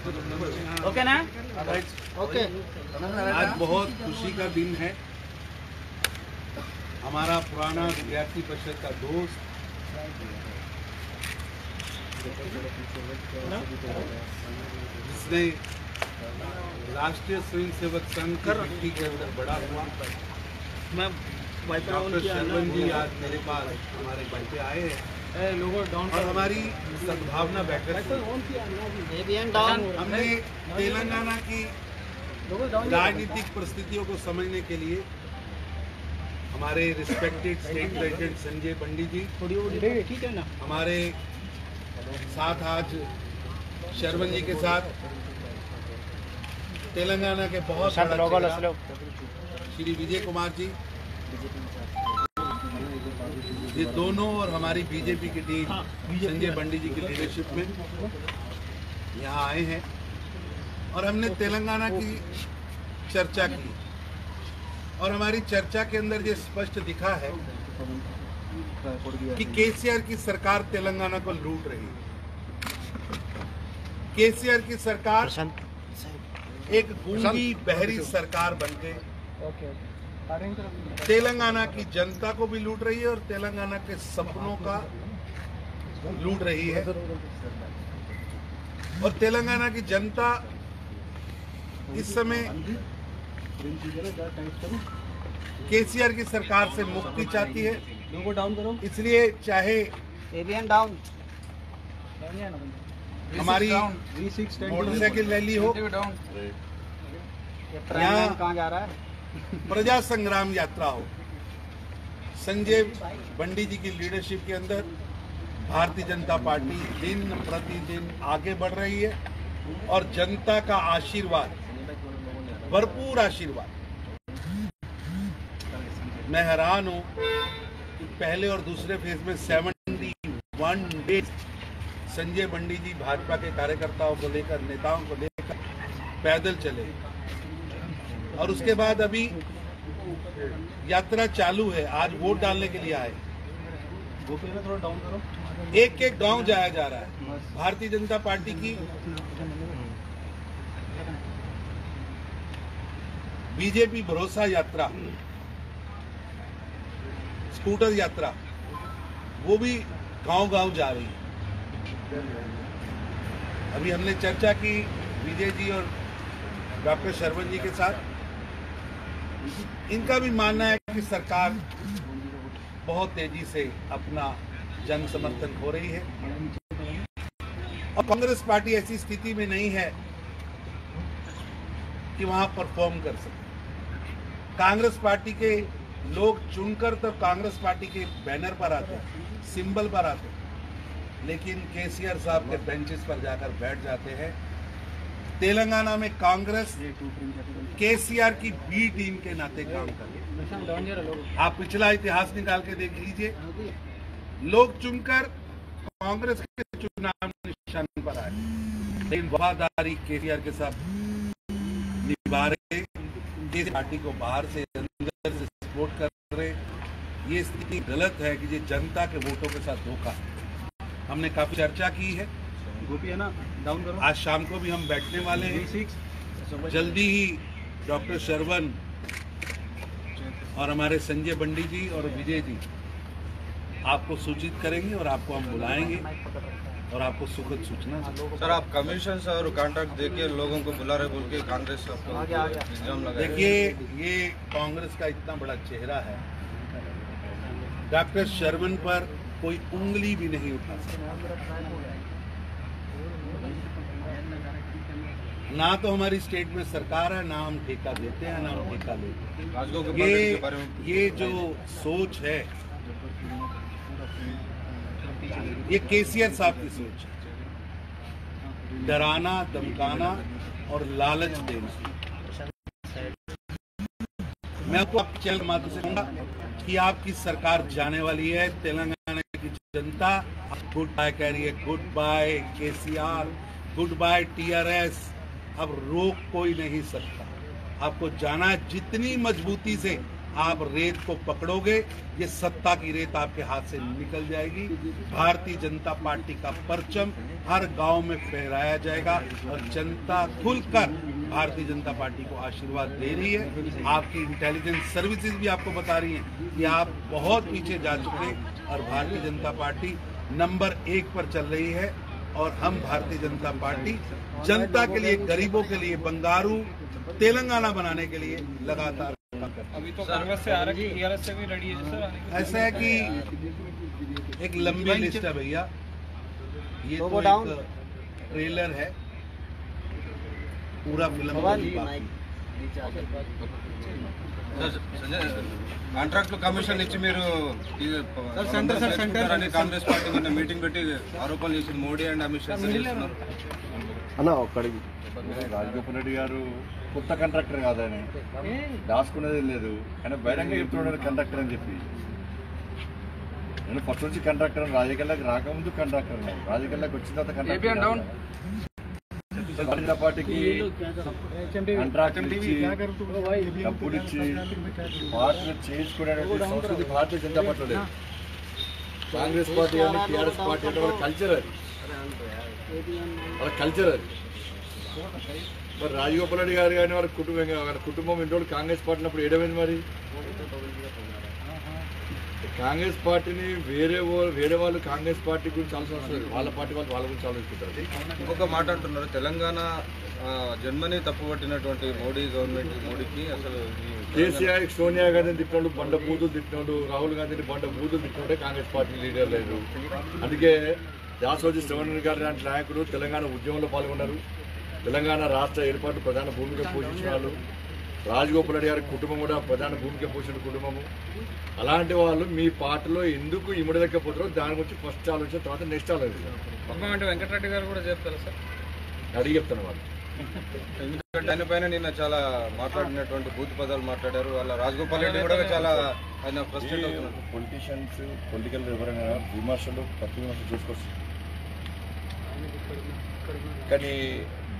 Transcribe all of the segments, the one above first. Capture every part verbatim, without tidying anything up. Okay ना? Okay. आज बहुत खुशी का दिन है। हमारा पुराना विद्यार्थी परिषद का दोस्त जिसने राष्ट्रीय स्वयं सेवक संघ की के अंदर बड़ा हुआ, मैं डॉक्टर श्रवण जी आज मेरे पास हमारे घर पे आए हैं और हमारी सद्भावना बैठक हमने तेलंगाना की राजनीतिक परिस्थितियों को समझने के लिए हमारे respected state president Sanjay Bandi ji, हमारे साथ आज श्रवण जी के साथ तेलंगाना के बहुत श्री विजय कुमार जी, ये दोनों और हमारी बीजेपी की टीम संजय बंडी जी की लीडरशिप में यहाँ आए हैं और हमने तेलंगाना की चर्चा की और हमारी चर्चा के अंदर ये स्पष्ट दिखा है कि केसीआर की सरकार तेलंगाना को लूट रही है। केसीआर की सरकार एक गूंगी बहरी सरकार बनके तेलंगाना की जनता को भी लूट रही है और तेलंगाना के सपनों का लूट रही है और तेलंगाना की जनता इस समय केसीआर की सरकार से मुक्ति चाहती है। इसलिए चाहे हमारी मोटरसाइकिल रैली हो, कहाँ जा रहा है प्रजा संग्राम यात्रा हो, संजय बंडी जी की लीडरशिप के अंदर भारतीय जनता पार्टी दिन प्रतिदिन आगे बढ़ रही है और जनता का आशीर्वाद, भरपूर आशीर्वाद। मैं हैरान हूं कि पहले और दूसरे फेज में इकहत्तर डेज संजय बंडी जी भाजपा के कार्यकर्ताओं को लेकर, नेताओं को लेकर पैदल चले और उसके बाद अभी यात्रा चालू है। आज वोट डालने के लिए आए, एक एक गांव जाया जा रहा है। भारतीय जनता पार्टी की, बीजेपी भरोसा यात्रा, स्कूटर यात्रा, वो भी गांव गांव जा रही है। अभी हमने चर्चा की विजय जी और डॉक्टर श्रवण जी के साथ, इनका भी मानना है कि सरकार बहुत तेजी से अपना जन समर्थन खो रही है और कांग्रेस पार्टी ऐसी स्थिति में नहीं है कि वहां परफॉर्म कर सके। कांग्रेस पार्टी के लोग चुनकर तो कांग्रेस पार्टी के बैनर पर आते, सिंबल पर आते, लेकिन केसीआर साहब के बेंचेस पर जाकर बैठ जाते हैं। तेलंगाना में कांग्रेस केसीआर की बी टीम के नाते काम कर, आप पिछला इतिहास निकाल के देख लीजिए। लोग चुनकर कांग्रेस के चुनाव निशान पर आए, लेकिन वफादारी केसीआर के साथ निभा रहे, पार्टी को बाहर से अंदर से सपोर्ट कर रहे। ये स्थिति गलत है कि ये जनता के वोटों के साथ धोखा। हमने काफी चर्चा की है, आज शाम को भी हम बैठने वाले हैं। जल्दी ही डॉक्टर श्रवण और हमारे संजय बंडी जी और विजय जी आपको सूचित करेंगे और आपको हम बुलाएंगे और आपको सुखद सूचना। सर, आप कमीशन सर कॉन्ट्रैक्ट देके लोगों को बुला रहे बोल के कांग्रेस आपको, देखिए ये कांग्रेस का इतना बड़ा चेहरा है, डॉक्टर श्रवण पर कोई उंगली भी नहीं उठा सकता। ना तो हमारी स्टेट में सरकार है, ना हम ठेका देते हैं, ना हम ठेका लेते हैं। ये ये जो सोच है, ये केसीआर साहब की सोच है, डराना, धमकाना और लालच देना। मैं आपको आप चैनल माध्यम से कहूँगा कि आपकी सरकार जाने वाली है। तेलंगाना की जनता गुड बाय कह रही है, goodbye KCR, goodbye TRS. अब रोक कोई नहीं सकता, आपको जाना, जितनी मजबूती से आप रेत को पकड़ोगे, ये सत्ता की रेत आपके हाथ से निकल जाएगी। भारतीय जनता पार्टी का परचम हर गांव में फहराया जाएगा और जनता खुलकर भारतीय जनता पार्टी को आशीर्वाद दे रही है। आपकी इंटेलिजेंस सर्विसेज भी आपको बता रही हैं कि आप बहुत पीछे जा चुके हैं और भारतीय जनता पार्टी नंबर एक पर चल रही है। और हम भारतीय जनता पार्टी जनता के लिए, गरीबों के लिए, बंगारू तेलंगाना बनाने के लिए लगातार अभी तो कांग्रेस से आ रही है, टीआरएस से भी लड़ी है सर। ऐसा है कि एक लंबी लिस्ट है भैया, ये तो एक ट्रेलर है, पूरा फिल्म कांट्राक्ट कमीशन इच्छी कांग्रेस पार्टी मैं मीटिंग आरोप मोडी अंड अमित शाह राजगोपाल रेड्डी गारू కొత్త కంట్రాక్టర్ కాదు, ఆయన దాచుకునేది లేదు, ఆయన బహిరంగ చెప్తున్నాడు కంట్రాక్టర్ అని చెప్పి। నేను ఫస్ట్ నుంచి కంట్రాక్టర్, రాజకీయాలకు రాకముందు కంట్రాక్టర్, రాజకీయాలకు వచ్చిన తర్వాత కంట్రాక్టర్। భారతీయ పార్టీకి కంట్రాక్టర్ ఇచ్చి డబ్బులు ఇచ్చి పార్టీలు చేసుకునేటువంటి సంస్కృతి భారతీయ జనతా పార్టీలో లేదు। కాంగ్రెస్ పార్టీ అని టీఆర్ఎస్ పార్టీ అంటే వాళ్ళ కల్చర్ అది, వాళ్ళ కల్చర్ అది। మరి రాజగోపాల్ రెడ్డి గారు కానీ వాళ్ళ కుటుంబం కుటుంబం ఇంట్లో కాంగ్రెస్ పార్టీ అప్పుడు ఏడమైంది? మరి కాంగ్రెస్ పార్టీని వేరే వేరే వాళ్ళు కాంగ్రెస్ పార్టీ గురించి ఆలోచిస్తారు, వాళ్ళ పార్టీ వాళ్ళు వాళ్ళ గురించి ఆలోచిస్తారు। ఇంకొక మాట అంటున్నారు, తెలంగాణ జన్మని తప్పుపట్టినటువంటి మోడీ గవర్నమెంట్, మోడీకి అసలు కేసీఆర్ సోనియా గాంధీని తిట్టినోడు, బండ బూతులు తిట్టినోడు, రాహుల్ గాంధీని బండ బూతులు తిట్టినోడే కాంగ్రెస్ పార్టీ లీడర్ లేదు। అందుకే దాసోజీ శ్రవణ్ గారు లాంటి నాయకుడు తెలంగాణ ఉద్యమంలో పాల్గొన్నారు, తెలంగాణ రాష్ట్ర ఏర్పాటు ప్రధాన భూమిక పోషించిన వాళ్ళు, రాజగోపాల్ రెడ్డి గారి కుటుంబం కూడా ప్రధాన భూమిక పోషించిన కుటుంబము। అలాంటి వాళ్ళు మీ పార్టీలో ఎందుకు ఇమడదక్కపోతారో దాని గురించి ఫస్ట్ ఆలోచన, తర్వాత నెక్స్ట్ ఆలోచన। వెంకటరెడ్డి గారు కూడా చెప్తారు సార్, అడిగి చెప్తాను వాళ్ళు, ఎందుకంటే ఆయన పైన నిన్న చాలా మాట్లాడినటువంటి భూత పదాలు మాట్లాడారు వాళ్ళ రాజగోపాల్ రెడ్డి కూడా చాలా ఆయన ప్రెసిడెంట్ అవుతున్నారు। పొలిటీషియన్స్ పొలిటికల్ వివరంగా విమర్శలు ప్రతి విమర్శ చేసుకోవచ్చు, కానీ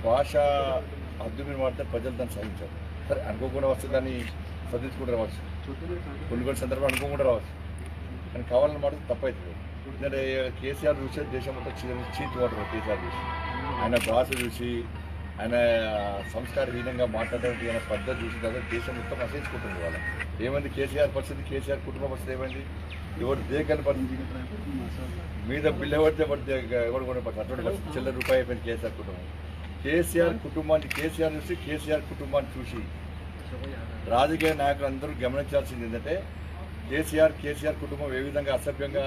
భాష అద్దు మీద వాడితే ప్రజలు దాన్ని సాధించారు సరే, అనుకోకుండా వస్తే దాన్ని సర్దించుకుంటూ రావచ్చు, కొన్ని కొన్ని సందర్భాలు అనుకోకుండా రావచ్చు, కానీ కావాలని మాట తప్పవుతుంది। ఎందుకంటే కేసీఆర్ చూసి దేశం మొత్తం చీట్ వాటర్, కేసీఆర్ చూసి ఆయన భాష చూసి ఆయన సంస్కారహీనంగా మాట్లాడడానికి ఆయన పద్ధతి చూసిన తర్వాత దేశం మొత్తం అసహించుకుంటుంది। వాళ్ళ ఏమైంది కేసీఆర్ పరిస్థితి, కేసీఆర్ కుటుంబ పరిస్థితి ఏమైంది, ఎవరు దేకాని పరిస్థితి, మీద బిల్లు ఎవరితే పడితే ఎవరు కూడా అటువంటి పరిస్థితి, చిల్లర రూపాయి అయిపోయింది కేసీఆర్ కుటుంబం। కేసీఆర్ కుటుంబాన్ని కేసీఆర్ చూసి, కేసీఆర్ కుటుంబాన్ని చూసి రాజకీయ నాయకులు అందరూ గమనించాల్సింది ఏంటంటే కేసీఆర్ కేసీఆర్ కుటుంబం ఏ విధంగా అసభ్యంగా,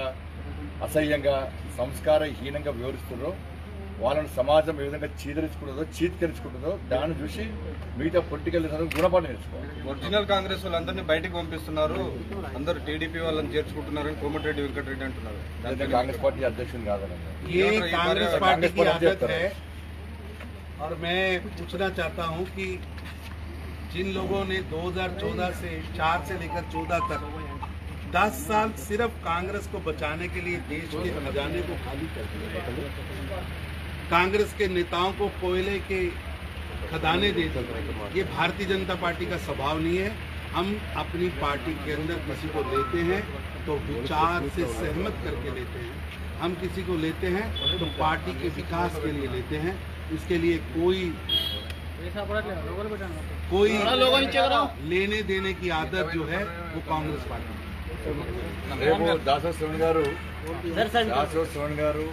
అసహ్యంగా, సంస్కారహీనంగా వివరిస్తున్నారో, వాళ్ళని సమాజం ఏ విధంగా చీదరించుకుంటుందో, చీత్కరించుకుంటుందో దాన్ని చూసి మిగతా పొలిటికల్ గుణపాఠం నేర్చుకోవాలి। ఒరిజినల్ కాంగ్రెస్ వాళ్ళందరినీ బయటకు పంపిస్తున్నారు, అందరూ టీడీపీ వాళ్ళని చేర్చుకుంటున్నారని కోమటిరెడ్డి వెంకటరెడ్డి అంటున్నారు। కాంగ్రెస్ పార్టీ అధ్యక్షులు కాదని। और मैं पूछना चाहता हूँ कि जिन लोगों ने दो हज़ार चौदह से चार से लेकर चौदह तक दस साल सिर्फ कांग्रेस को बचाने के लिए देश के खजाने को खाली कर दिया, कांग्रेस के नेताओं को कोयले के खदाने दे दिए, ये भारतीय जनता पार्टी का स्वभाव नहीं है। हम अपनी पार्टी के अंदर किसी को लेते हैं तो विचार से सहमत करके लेते हैं, हम किसी को लेते हैं तो पार्टी के विकास के लिए लेते हैं। इसके लिए कोई कोई लेने देने की आदत जो है वो कांग्रेस पार्टी। दासो श्रवण गारू दासो श्रवण गारू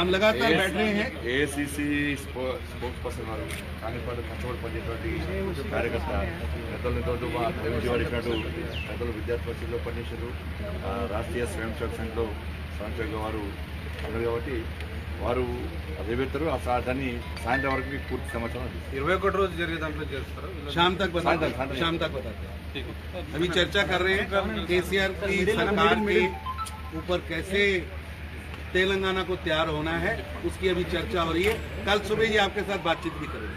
हम लगातार बैठ रहे हैं। ACC sports person Congress party कष्ट पड़े कार्यकर्ता पेद विद्यार्थी परिषद में पे राष्ट्रीय स्वयं सेवक संघ स्वयं वो अभी वो अदेतर दिन सायंत्र वरक पूर्ति समाचार इक्कीस रोज जरिए शाम तक बताते शाम तक बताते अभी चर्चा कर रहे हैं केसीआर की सरकार के ऊपर कैसे तेलंगाना को तैयार होना है, उसकी अभी चर्चा हो रही है। कल सुबह ये आपके साथ बातचीत भी करेंगे।